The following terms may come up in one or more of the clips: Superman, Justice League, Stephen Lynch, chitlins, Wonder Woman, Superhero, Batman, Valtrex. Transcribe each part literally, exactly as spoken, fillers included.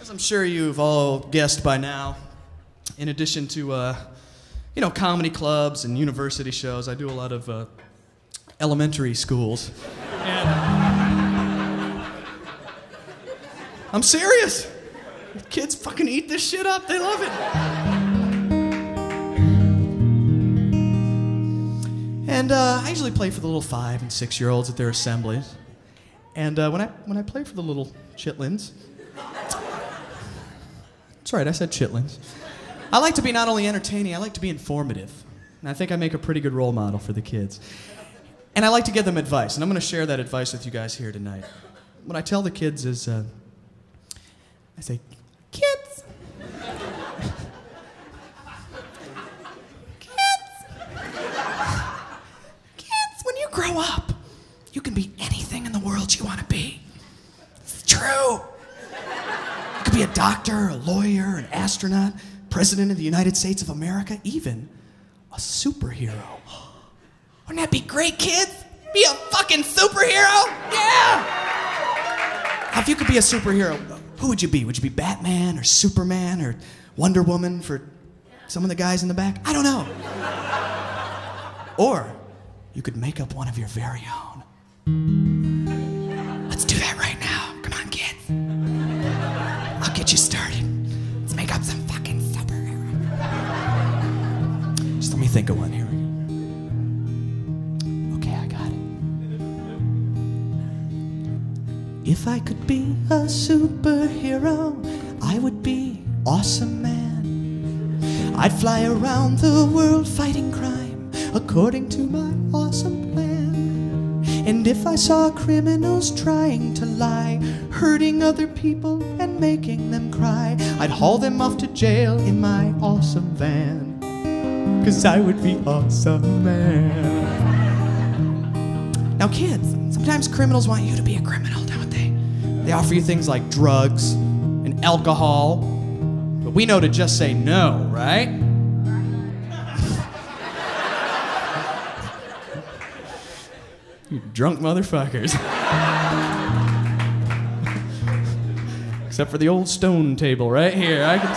As I'm sure you've all guessed by now, in addition to uh, you know, comedy clubs and university shows, I do a lot of uh, elementary schools. And I'm serious. Kids fucking eat this shit up. They love it. And uh, I usually play for the little five and six year olds at their assemblies. And uh, when I when I play for the little chitlins, that's right, I said chitlins. I like to be not only entertaining, I like to be informative. And I think I make a pretty good role model for the kids. And I like to give them advice, and I'm going to share that advice with you guys here tonight. What I tell the kids is, uh, I say, kids. Grow up. You can be anything in the world you want to be. It's true. You could be a doctor, a lawyer, an astronaut, president of the United States of America, even a superhero. Wouldn't that be great, kids? Be a fucking superhero? Yeah! Now, if you could be a superhero, who would you be? Would you be Batman or Superman or Wonder Woman for some of the guys in the back? I don't know. Or you could make up one of your very own. Let's do that right now. Come on, kids. I'll get you started. Let's make up some fucking superhero. Just let me think of one. Here we go. Okay, I got it. If I could be a superhero, I would be awesome man. I'd fly around the world fighting crime, according to my awesome plan. And if I saw criminals trying to lie, hurting other people and making them cry, I'd haul them off to jail in my awesome van, 'cause I would be awesome man. Now kids, sometimes criminals want you to be a criminal, don't they? They offer you things like drugs and alcohol, but we know to just say no, right? You drunk motherfuckers. Except for the old stone table right here. I can...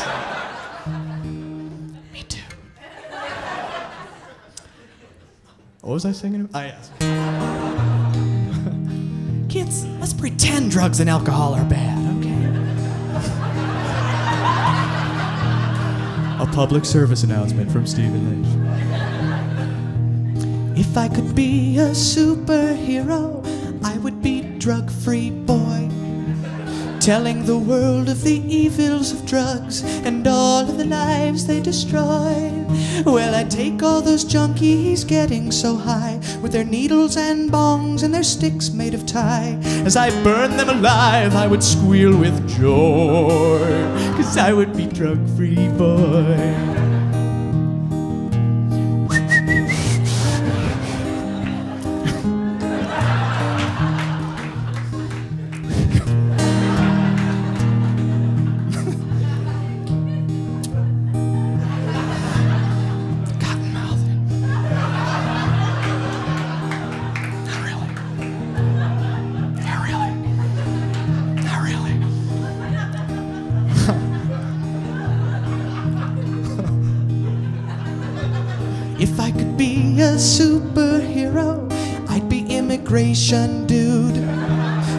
Me too. What was I singing? I asked. Kids, let's pretend drugs and alcohol are bad, okay? A public service announcement from Stephen Lynch. If I could be a superhero, I would be drug-free boy, telling the world of the evils of drugs and all of the lives they destroy. Well, I'd take all those junkies getting so high, with their needles and bongs and their sticks made of tie. As I burned them alive, I would squeal with joy, 'cause I would be drug-free boy. If I could be a superhero, I'd be immigration dude.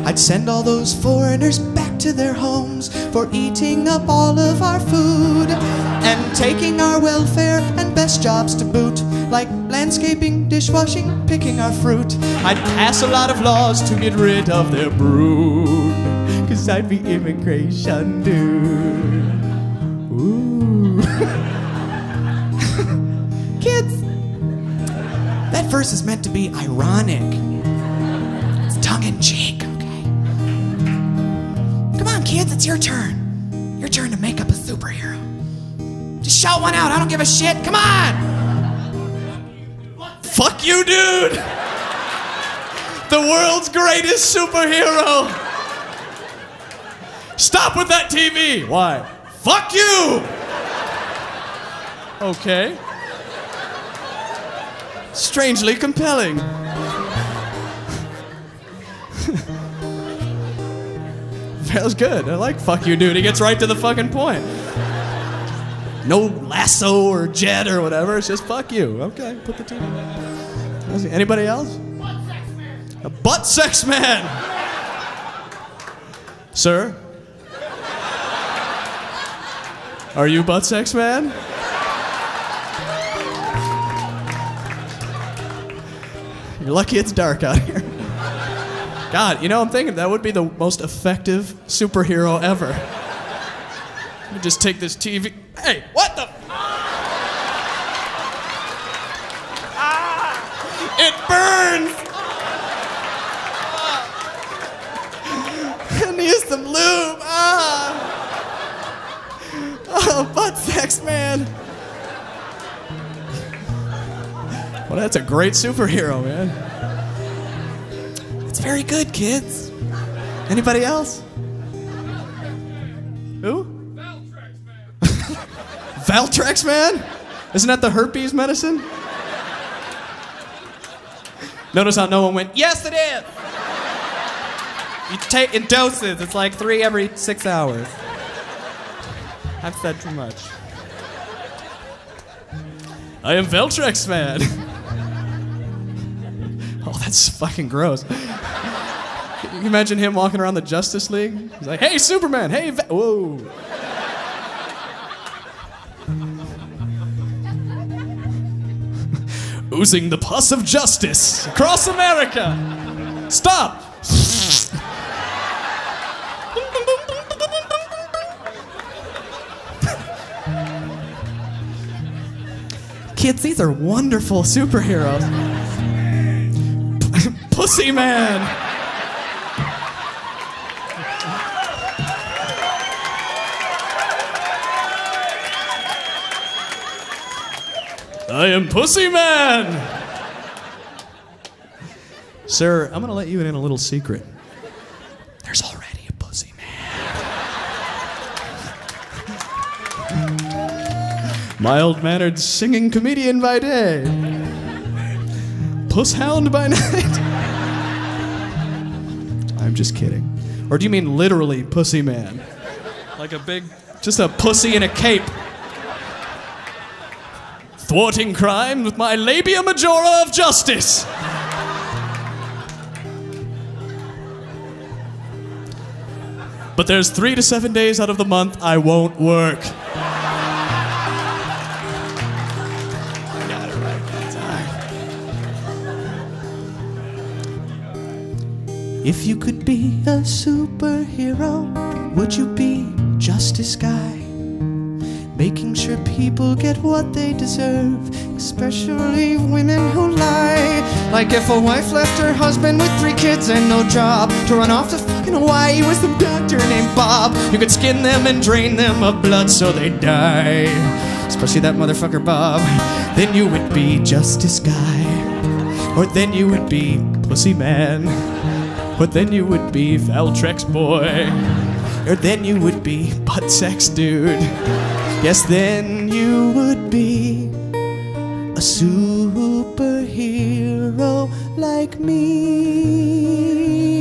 I'd send all those foreigners back to their homes for eating up all of our food, and taking our welfare and best jobs to boot, like landscaping, dishwashing, picking our fruit. I'd pass a lot of laws to get rid of their brood, 'cause I'd be immigration dude. Ooh. Kids, that verse is meant to be ironic. It's tongue-in-cheek, okay? Come on, kids, it's your turn. Your turn to make up a superhero. Just shout one out, I don't give a shit, come on! Fuck you, dude! The world's greatest superhero! Stop with that T V! Why? Fuck you! Okay. Strangely compelling. That was good. I like fuck you, dude. He gets right to the fucking point. No lasso or jet or whatever. It's just fuck you. Okay, put the T V on. Anybody else? Butt sex man. A butt sex man. Sir? Are you butt sex man? You're lucky it's dark out here. God, you know, I'm thinking that would be the most effective superhero ever. You just take this T V. Hey, what the? Ah, it burns. I need some lube. Ah. Oh, butt sex man. Well, that's a great superhero, man. It's very good, kids. Anybody else? Who? Valtrex man. Valtrex man? Isn't that the herpes medicine? Notice how no one went, yes it is! You take in doses, it's like three every six hours. I've said too much. I am Valtrex man. Oh, that's fucking gross. Can you imagine him walking around the Justice League? He's like, hey, Superman, hey, Va whoa. Oozing the pus of justice across America. Stop. Kids, these are wonderful superheroes. Pussy man. I am Pussy Man. Sir, I'm gonna let you in on a little secret. There's already a Pussy Man. Mild-mannered singing comedian by day. Puss hound by night. I'm just kidding. Or do you mean literally Pussy Man? Like a big, just a pussy in a cape. Thwarting crime with my labia majora of justice. But there's three to seven days out of the month I won't work. I got it right that time. If you could be a superhero, would you be Justice Guy? Making sure people get what they deserve, especially women who lie. Like if a wife left her husband with three kids and no job to run off to fucking Hawaii with some doctor named Bob. You could skin them and drain them of blood so they die, especially that motherfucker Bob. Then you would be Justice Guy. Or then you would be Pussy Man. But then you would be Valtrex boy. Or then you would be butt sex dude. Yes, then you would be a superhero like me.